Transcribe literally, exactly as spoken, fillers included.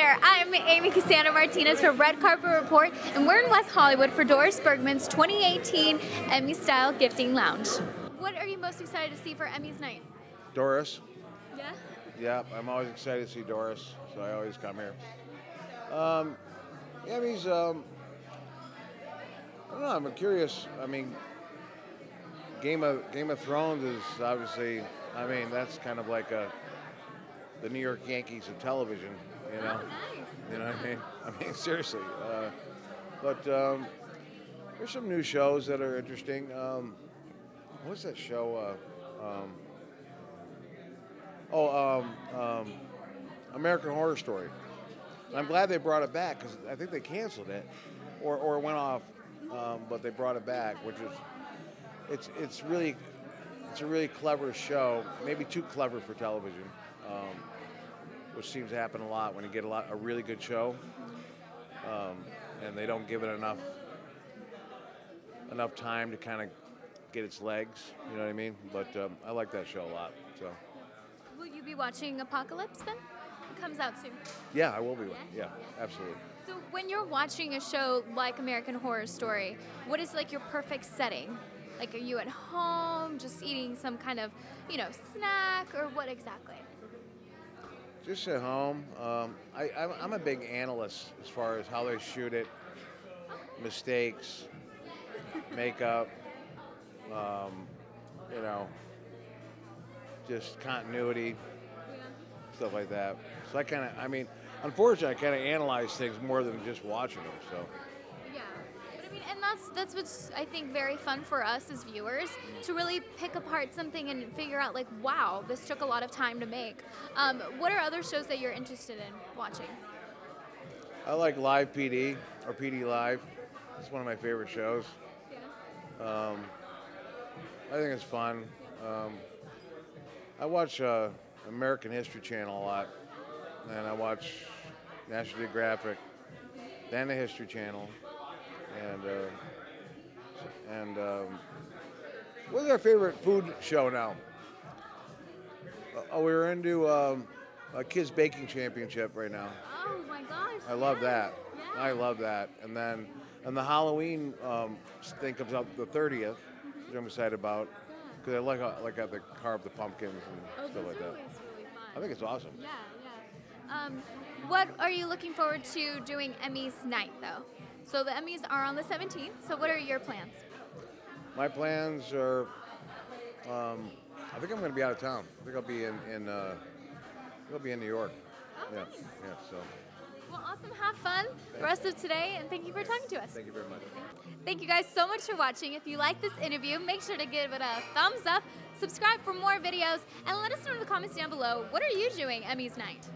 there, I'm Amy Cassandra Martinez from Red Carpet Report, and we're in West Hollywood for Doris Bergman's twenty eighteen Emmy Style Gifting Lounge. What are you most excited to see for Emmy's night? Doris. Yeah? Yeah, I'm always excited to see Doris, so I always come here. Um, Emmy's, um, I don't know, I'm curious, I mean, Game of, Game of Thrones is obviously, I mean, that's kind of like a, the New York Yankees of television, you know? Oh, nice. You know what I mean? I mean, seriously. Uh, but um, there's some new shows that are interesting. Um, what's that show? Uh, um, oh, um, um, American Horror Story. Yeah. I'm glad they brought it back because I think they canceled it or, or went off, um, but they brought it back, which is, it's, it's really, it's a really clever show, maybe too clever for television. Um, which seems to happen a lot when you get a lot a really good show, um, and they don't give it enough enough time to kind of get its legs. You know what I mean? But um, I like that show a lot. So, will you be watching Apocalypse then? It comes out soon. Yeah, I will be. Yeah, yeah, absolutely. So, when you're watching a show like American Horror Story, what is like your perfect setting? Like, are you at home, just eating some kind of, you know, snack, or what exactly? Just at home. Um, I, I'm a big analyst as far as how they shoot it, mistakes, makeup, um, you know, just continuity, stuff like that. So I kind of, I mean, unfortunately, I kind of analyze things more than just watching them. So. Yeah, but I mean, and that's that's what's I think very fun for us as viewers to really pick apart something and figure out like, wow, this took a lot of time to make. Um, what are other shows that you're interested in watching? I like Live P D, or P D Live. It's one of my favorite shows. Yeah. Um, I think it's fun. Um, I watch uh, American History Channel a lot, and I watch National Geographic, then the History Channel, and uh, and um, what's our favorite food show now? Oh, we were into um, a Kids Baking Championship right now. Oh my gosh! I love that. Yeah. I love that. And then, and the Halloween um, thing comes out the thirtieth, mm-hmm. which I'm excited about because I like how, like how they carve the pumpkins and oh, stuff like that. Always really fun. I think it's awesome. Yeah, yeah. Um, what are you looking forward to doing Emmy's night though? So the Emmys are on the seventeenth. So what are your plans? My plans are. Um, I think I'm going to be out of town. I think I'll be in, in uh, I'll be in New York. Oh, yeah. Nice. Yeah, so. Well, awesome. Have fun the rest of today, and thank you for talking to us. Thank you very much. Thank you guys so much for watching. If you like this interview, make sure to give it a thumbs up, subscribe for more videos, and let us know in the comments down below, what are you doing Emmy's night?